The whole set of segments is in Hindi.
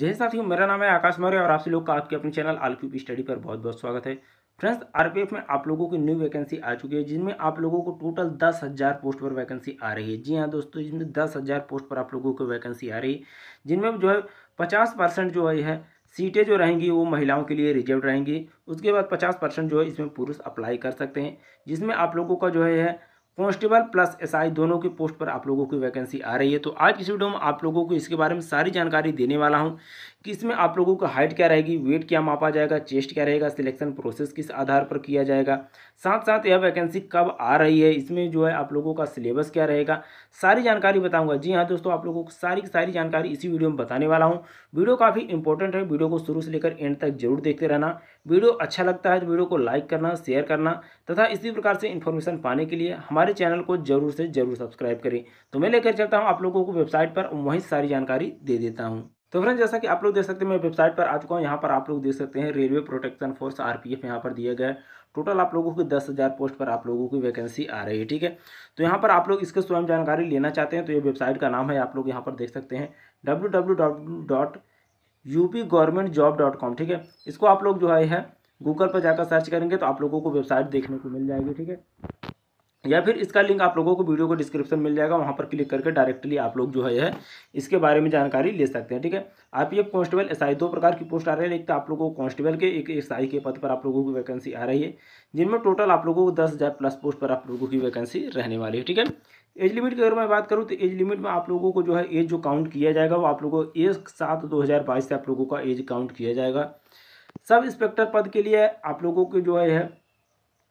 जय साथियों, मेरा नाम है आकाश मौर्य और आप सभी लोग का आपके अपने channel all Q P study पर बहुत बहुत स्वागत है। फ्रेंड्स, आरपीएफ में आप लोगों की न्यू वैकेंसी आ चुकी है, जिनमें आप लोगों को टोटल 10,000 पोस्ट पर वैकेंसी आ रही है। जी हाँ दोस्तों, जिसमें 10,000 पोस्ट पर आप लोगों को वैकेंसी आ रही है, जिनमें जो है 50% जो है सीटें जो रहेंगी वो महिलाओं के लिए रिजर्व रहेंगी। उसके बाद 50% जो है इसमें पुरुष अप्लाई कर सकते हैं, जिसमें आप लोगों का जो है कांस्टेबल प्लस एसआई दोनों की पोस्ट पर आप लोगों की वैकेंसी आ रही है। तो आज इस वीडियो में आप लोगों को इसके बारे में सारी जानकारी देने वाला हूं कि इसमें आप लोगों का हाइट क्या रहेगी, वेट क्या मापा जाएगा, चेस्ट क्या रहेगा, सिलेक्शन प्रोसेस किस आधार पर किया जाएगा, साथ साथ यह वैकेंसी कब आ रही है, इसमें जो है आप लोगों का सिलेबस क्या रहेगा, सारी जानकारी बताऊँगा। जी हाँ दोस्तों, आप लोगों को सारी की सारी जानकारी इसी वीडियो में बताने वाला हूँ। वीडियो काफ़ी इंपॉर्टेंट है, वीडियो को शुरू से लेकर एंड तक जरूर देखते रहना। वीडियो अच्छा लगता है तो वीडियो को लाइक करना, शेयर करना तथा इसी प्रकार से इन्फॉर्मेशन पाने के लिए हमारे चैनल को जरूर से जरूर सब्सक्राइब करें। तो मैं लेकर चलता हूं आप लोगों को वेबसाइट पर, वहीं सारी जानकारी दे देता हूं। तो फ्रेंड्स, जैसा कि आप लोग देख सकते हैं मैं वेबसाइट पर आ चुका हूं। यहां पर आप लोग देख सकते हैं रेलवे प्रोटेक्शन फोर्स आरपीएफ यहां पर दिया गया है। टोटल आप लोगों को 10,000 पोस्ट पर आप लोगों की वैकेंसी आ रही है। ठीक है, तो यहाँ पर आप लोग इसके स्वयं जानकारी लेना चाहते हैं तो ये वेबसाइट का नाम है, आप लोग यहाँ पर देख सकते हैं www.upgovernmentjob.com। ठीक है, इसको आप लोग जो है गूगल पर जाकर सर्च करेंगे तो आप लोगों को वेबसाइट देखने को मिल जाएगी। ठीक है, या फिर इसका लिंक आप लोगों को वीडियो को डिस्क्रिप्शन मिल जाएगा, वहां पर क्लिक करके डायरेक्टली आप लोग जो है इसके बारे में जानकारी ले सकते हैं। ठीक है, आरपीएफ कांस्टेबल एसआई दो प्रकार की पोस्ट आ रही है। एक तो आप लोगों को कांस्टेबल के, एक एसआई के पद पर आप लोगों की वैकेंसी आ रही है, जिनमें टोटल आप लोगों को 10,000 प्लस पोस्ट पर आप लोगों की वैकेंसी रहने वाली है। ठीक है, एज लिमिट की अगर मैं बात करूँ तो एज लिमिट में आप लोगों को जो है एज जो काउंट किया जाएगा वो आप लोगों को 1/7/2022 से आप लोगों का एज काउंट किया जाएगा। सब इंस्पेक्टर पद के लिए आप लोगों के जो है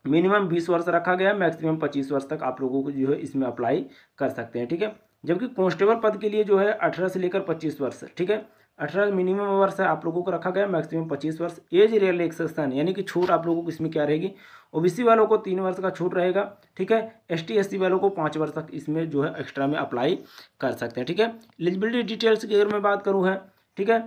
मिनिमम 20 वर्ष रखा गया है, मैक्सिमम 25 वर्ष तक आप लोगों को जो है इसमें अप्लाई कर सकते हैं। ठीक है, जबकि कांस्टेबल पद के लिए जो है 18 से लेकर 25 वर्ष। ठीक है, 18 मिनिमम वर्ष है आप लोगों को रखा गया, मैक्सिमम 25 वर्ष। एज रिलैक्सेशन यानी कि छूट आप लोगों को इसमें क्या रहेगी, ओबीसी वालों को 3 वर्ष का छूट रहेगा। ठीक है, ST SC वालों को 5 वर्ष तक इसमें जो है एक्स्ट्रा में अप्लाई कर सकते हैं। ठीक है, एलिजिबिलिटी डिटेल्स की अगर मैं बात करूँ है, ठीक है,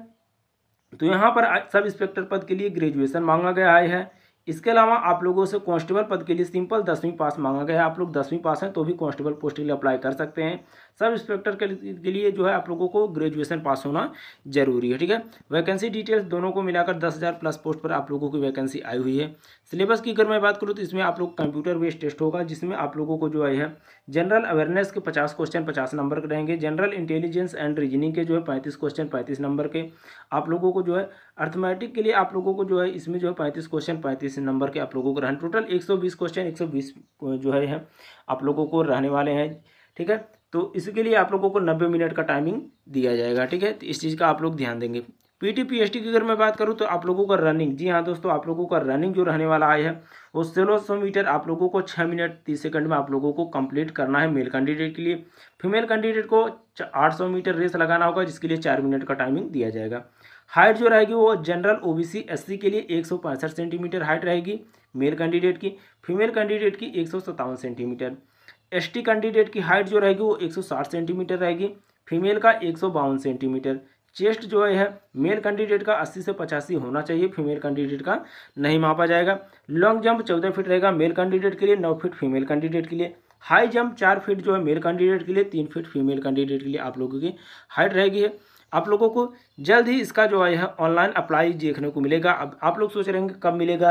तो यहाँ पर सब इंस्पेक्टर पद के लिए ग्रेजुएसन मांगा गया है। इसके अलावा आप लोगों से कांस्टेबल पद के लिए सिंपल 10वीं पास मांगा गया है। आप लोग 10वीं पास हैं तो भी कांस्टेबल पोस्ट के लिए अप्लाई कर सकते हैं। सब इंस्पेक्टर के लिए जो है आप लोगों को ग्रेजुएशन पास होना जरूरी है। ठीक है, वैकेंसी डिटेल्स दोनों को मिलाकर 10,000 प्लस पोस्ट पर आप लोगों की वैकेंसी आई हुई है। सिलेबस की अगर मैं बात करूँ तो इसमें आप लोग कंप्यूटर बेस्ड टेस्ट होगा, जिसमें आप लोगों को जो है जनरल अवेयरनेस के 50 क्वेश्चन 50 नंबर के रहेंगे, जनरल इंटेलिजेंस एंड रीजनिंग के जो है 35 क्वेश्चन 35 नंबर के, आप लोगों को जो है अर्थमेटिक के लिए आप लोगों को जो है इसमें जो है 35 क्वेश्चन 35 नंबर के आप लोगों को रहने, टोटल 120 क्वेश्चन 120 जो है आप लोगों को रहने वाले हैं। ठीक है, तो इसके लिए आप लोगों को 90 मिनट का टाइमिंग दिया जाएगा। ठीक है, तो इस चीज़ का आप लोग ध्यान देंगे। PTPST की अगर मैं बात करूं तो आप लोगों का रनिंग, जी हाँ दोस्तों, आप लोगों का रनिंग जो रहने वाला है वो 1600 मीटर आप लोगों को 6 मिनट 30 सेकंड में आप लोगों को कंप्लीट करना है मेल कैंडिडेट के लिए। फीमेल कैंडिडेट को 800 मीटर रेस लगाना होगा, जिसके लिए 4 मिनट का टाइमिंग दिया जाएगा। हाइट जो रहेगी वो जनरल OBC SC के लिए 165 सेंटीमीटर हाइट रहेगी मेल कैंडिडेट की, फीमेल कैंडिडेट की 157 सेंटीमीटर। ST कैंडिडेट की हाइट जो रहेगी वो 160 सेंटीमीटर रहेगी, फीमेल का 152 सेंटीमीटर। चेस्ट जो है मेल कैंडिडेट का 80 से 85 होना चाहिए, फीमेल कैंडिडेट का नहीं मापा जाएगा। लॉन्ग जंप 14 फीट रहेगा मेल कैंडिडेट के लिए, 9 फीट फीमेल कैंडिडेट के लिए। हाई जंप 4 फीट जो है मेल कैंडिडेट के लिए, 3 फीट फीमेल कैंडिडेट के लिए आप लोगों की हाइट रहेगी। आप लोगों को जल्द ही इसका जो है ऑनलाइन अप्लाई देखने को मिलेगा। अब आप लोग सोच रहे हैं कब मिलेगा,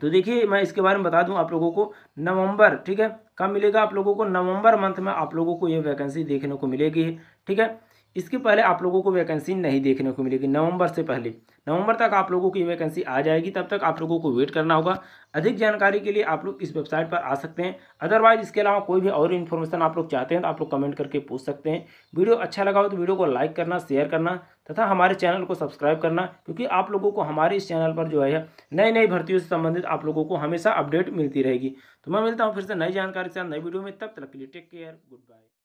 तो देखिए मैं इसके बारे में बता दूं आप लोगों को नवंबर, ठीक है, कब मिलेगा आप लोगों को, नवंबर मंथ में आप लोगों को ये वैकेंसी देखने को मिलेगी। ठीक है, इसके पहले आप लोगों को वैकेंसी नहीं देखने को मिलेगी। नवंबर से पहले, नवंबर तक आप लोगों की वैकेंसी आ जाएगी, तब तक आप लोगों को वेट करना होगा। अधिक जानकारी के लिए आप लोग इस वेबसाइट पर आ सकते हैं। अदरवाइज इसके अलावा कोई भी और इन्फॉर्मेशन आप लोग चाहते हैं तो आप लोग कमेंट करके पूछ सकते हैं। वीडियो अच्छा लगा हो तो वीडियो को लाइक करना, शेयर करना तथा हमारे चैनल को सब्सक्राइब करना, क्योंकि आप लोगों को हमारे इस चैनल पर जो है नई नई भर्तियों से संबंधित आप लोगों को हमेशा अपडेट मिलती रहेगी। तो मैं मिलता हूँ फिर से नई जानकारी के साथ नई वीडियो में, तब तक के लिए टेक केयर, गुड बाय।